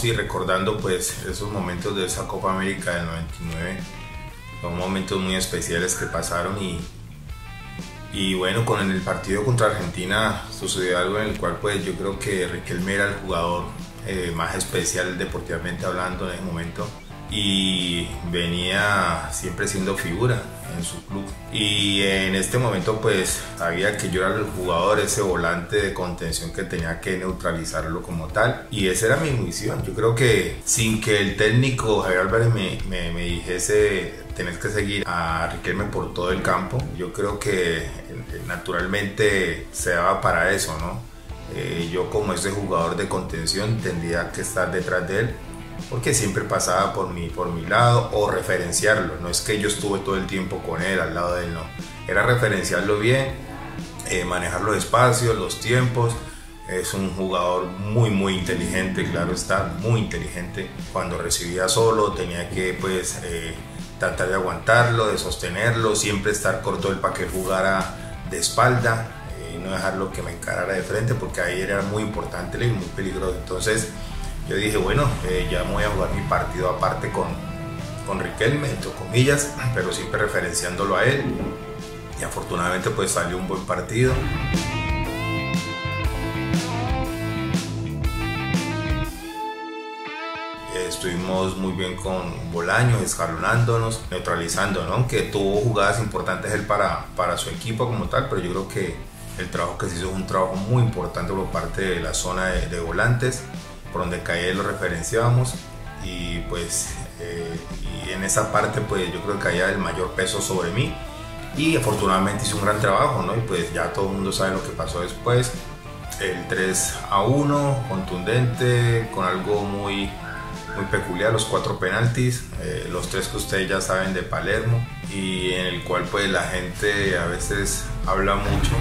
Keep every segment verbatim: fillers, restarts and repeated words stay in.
vamos a ir recordando pues esos momentos de esa Copa América del noventa y nueve. Son momentos muy especiales que pasaron y, y bueno, con el partido contra Argentina sucedió algo en el cual pues yo creo que Riquelme era el jugador eh, más especial deportivamente hablando en ese momento y venía siempre siendo figura en su club, y en este momento pues sabía que yo era el jugador, ese volante de contención que tenía que neutralizarlo como tal, y esa era mi misión. Yo creo que sin que el técnico Javier Álvarez me, me, me dijese tenés que seguir a Riquelme por todo el campo, yo creo que naturalmente se daba para eso, ¿no? Eh, yo como ese jugador de contención tendría que estar detrás de él, porque siempre pasaba por mi, por mi lado, o referenciarlo. No es que yo estuve todo el tiempo con él, al lado de él, no. Era referenciarlo bien, eh, manejar los espacios, los tiempos. Es un jugador muy, muy inteligente, claro está, muy inteligente. Cuando recibía solo tenía que pues, eh, tratar de aguantarlo, de sostenerlo, siempre estar corto él para que jugara de espalda, eh, no dejarlo que me encarara de frente, porque ahí era muy importante y muy peligroso. Entonces, yo dije, bueno, eh, ya me voy a jugar mi partido aparte con, con Riquelme, entre comillas, pero siempre referenciándolo a él. Y afortunadamente pues salió un buen partido. Eh, estuvimos muy bien con Bolaños, escalonándonos, neutralizándonos, aunque tuvo jugadas importantes él para, para su equipo como tal, pero yo creo que el trabajo que se hizo es un trabajo muy importante por parte de la zona de, de volantes, por donde caía lo referenciábamos y pues eh, y en esa parte pues yo creo que caía el mayor peso sobre mí, y afortunadamente hice un gran trabajo, ¿no? Y pues ya todo el mundo sabe lo que pasó después, el tres a uno contundente, con algo muy, muy peculiar, los cuatro penaltis, eh, los tres que ustedes ya saben de Palermo, y en el cual pues la gente a veces habla mucho.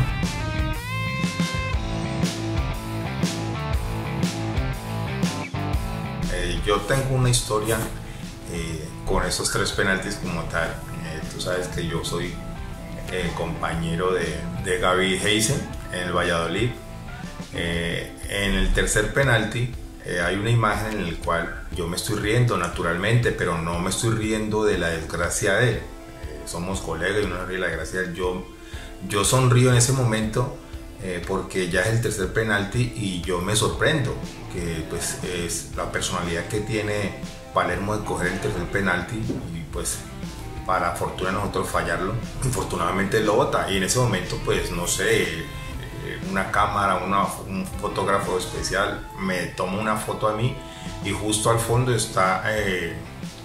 Yo tengo una historia eh, con esos tres penaltis como tal. Eh, tú sabes que yo soy eh, compañero de, de Gabriel Heinze en el Valladolid. Eh, en el tercer penalti eh, hay una imagen en la cual yo me estoy riendo naturalmente, pero no me estoy riendo de la desgracia de él. Eh, somos colegas y uno ríe la desgracia. Yo, yo sonrío en ese momento eh, porque ya es el tercer penalti y yo me sorprendo. Que pues es la personalidad que tiene Palermo de coger el tercer penalti y pues para fortuna de nosotros fallarlo, infortunadamente lo bota, y en ese momento pues no sé, una cámara, una, un fotógrafo especial me toma una foto a mí y justo al fondo está eh,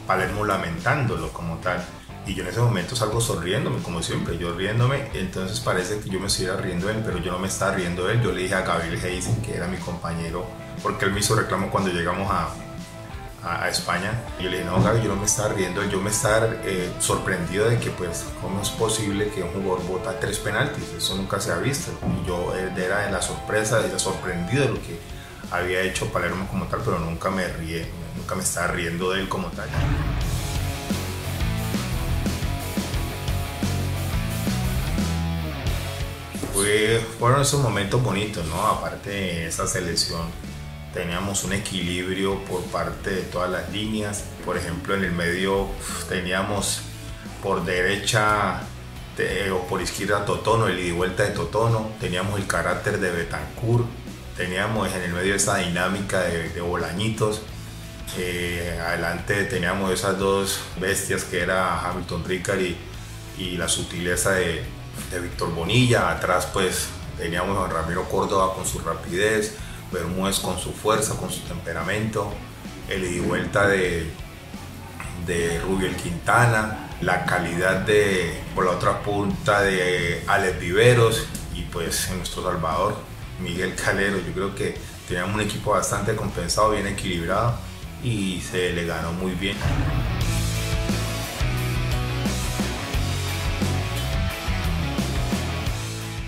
Palermo lamentándolo como tal, y yo en ese momento salgo sonriéndome como siempre, yo riéndome, entonces parece que yo me estuviera riendo de él, pero yo no me estaba riendo de él. Yo le dije a Gabriel Heinze, que era mi compañero, porque él me hizo reclamo cuando llegamos a, a, a España. Yo le dije, no, Gaby, yo no me estaba riendo, yo me estaba eh, sorprendido de que, pues, ¿cómo es posible que un jugador bota tres penaltis? Eso nunca se ha visto. Y yo era de la sorpresa, de la sorprendido de lo que había hecho Palermo como tal, pero nunca me ríe, nunca me estaba riendo de él como tal. Fue, fueron esos momentos bonitos, ¿no? Aparte de esa selección, teníamos un equilibrio por parte de todas las líneas. Por ejemplo, en el medio teníamos por derecha te, o por izquierda Totono, el ida y vuelta de Totono, teníamos el carácter de Betancourt, teníamos en el medio esa dinámica de, de Bolañitos, eh, adelante teníamos esas dos bestias que era Hamilton Ricard y, y la sutileza de, de Víctor Bonilla, atrás pues teníamos a Ramiro Córdoba con su rapidez, Bermúdez con su fuerza, con su temperamento, el ida y vuelta de, de Rubio el Quintana, la calidad de, por la otra punta de Alex Viveros y pues en nuestro salvador, Miguel Calero. Yo creo que teníamos un equipo bastante compensado, bien equilibrado, y se le ganó muy bien.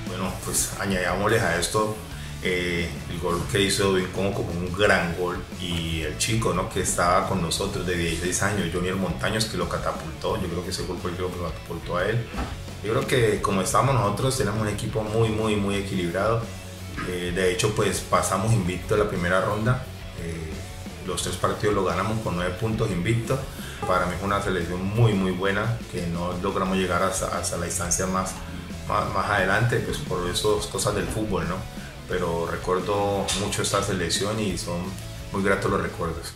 Bueno, pues añadámosles a esto Eh, el gol que hizo como, como un gran gol, y el chico, ¿no?, que estaba con nosotros de dieciséis años, Junior Montaños, que lo catapultó. Yo creo que ese gol fue el que lo catapultó a él. Yo creo que como estábamos nosotros, tenemos un equipo muy, muy, muy equilibrado. Eh, de hecho, pues pasamos invicto la primera ronda. Eh, Los tres partidos los ganamos con nueve puntos invictos. Para mí es una selección muy muy buena, que no logramos llegar hasta, hasta la instancia más, más, más adelante, pues por esas cosas del fútbol, ¿no? Pero recuerdo mucho esta selección y son muy gratos los recuerdos.